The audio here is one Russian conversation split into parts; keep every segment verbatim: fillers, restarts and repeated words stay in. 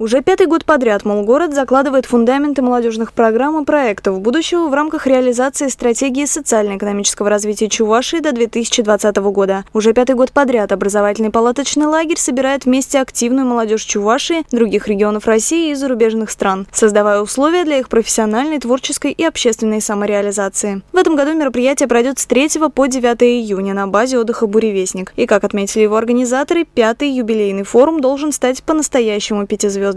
Уже пятый год подряд Молгород закладывает фундаменты молодежных программ и проектов будущего в рамках реализации стратегии социально-экономического развития Чувашии до две тысячи двадцатого года. Уже пятый год подряд образовательный палаточный лагерь собирает вместе активную молодежь Чувашии, других регионов России и зарубежных стран, создавая условия для их профессиональной, творческой и общественной самореализации. В этом году мероприятие пройдет с третьего по девятое июня на базе отдыха «Буревестник». И, как отметили его организаторы, пятый юбилейный форум должен стать по-настоящему пятизвездным.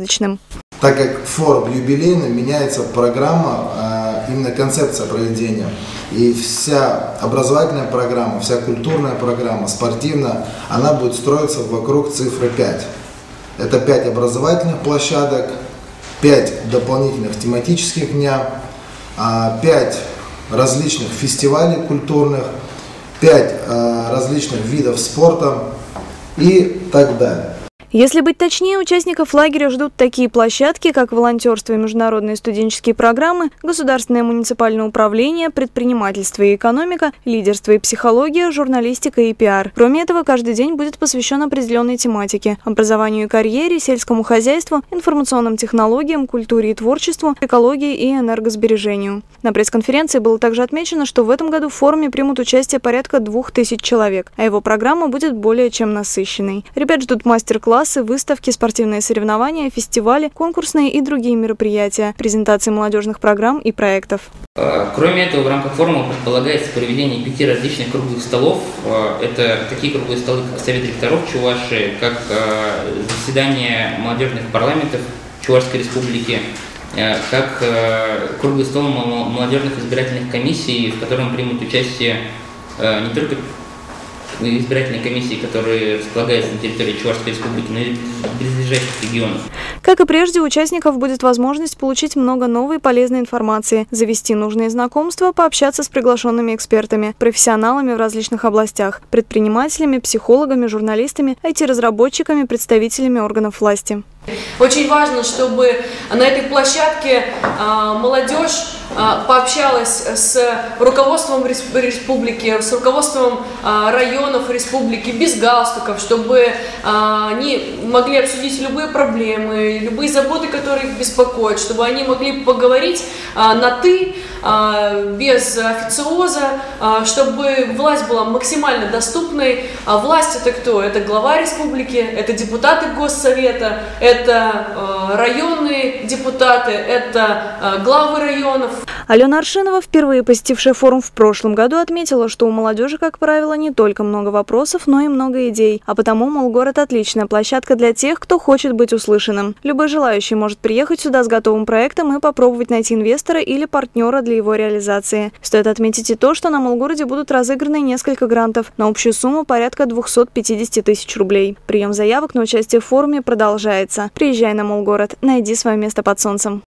Так как форум юбилейный, меняется программа, именно концепция проведения. И вся образовательная программа, вся культурная программа, спортивная, она будет строиться вокруг цифры пять. Это пять образовательных площадок, пять дополнительных тематических дня, пять различных фестивалей культурных, пять различных видов спорта и так далее. Если быть точнее, участников лагеря ждут такие площадки, как волонтерство и международные студенческие программы, государственное муниципальное управление, предпринимательство и экономика, лидерство и психология, журналистика и пиар. Кроме этого, каждый день будет посвящен определенной тематике – образованию и карьере, сельскому хозяйству, информационным технологиям, культуре и творчеству, экологии и энергосбережению. На пресс-конференции было также отмечено, что в этом году в форуме примут участие порядка двух тысяч человек, а его программа будет более чем насыщенной. Ребят ждут мастер-класс, выставки, спортивные соревнования, фестивали, конкурсные и другие мероприятия, презентации молодежных программ и проектов. Кроме этого, в рамках форума предполагается проведение пяти различных круглых столов. Это такие круглые столы, как Совет ректоров Чувашии, как заседание молодежных парламентов Чувашской республики, как круглый стол молодежных избирательных комиссий, в котором примут участие не только избирательные комиссии, которые располагаются на территории Чувашской республики, но и близлежащих регионов. Как и прежде, у участников будет возможность получить много новой полезной информации, завести нужные знакомства, пообщаться с приглашенными экспертами, профессионалами в различных областях, предпринимателями, психологами, журналистами, ай ти-разработчиками, представителями органов власти. Очень важно, чтобы на этой площадке молодежь пообщалась с руководством республики, с руководством районов республики, без галстуков, чтобы они могли обсудить любые проблемы, любые заботы, которые их беспокоят, чтобы они могли поговорить на «ты», без официоза, чтобы власть была максимально доступной. А власть — это кто? Это глава республики, это депутаты Госсовета, это районные депутаты, это главы районов. Алена Аршинова, впервые посетившая форум в прошлом году, отметила, что у молодежи, как правило, не только много вопросов, но и много идей. А потому Молгород – отличная площадка для тех, кто хочет быть услышанным. Любой желающий может приехать сюда с готовым проектом и попробовать найти инвестора или партнера для его реализации. Стоит отметить и то, что на Молгороде будут разыграны несколько грантов на общую сумму порядка двухсот пятидесяти тысяч рублей. Прием заявок на участие в форуме продолжается. Приезжай на Молгород, найди свое место под солнцем.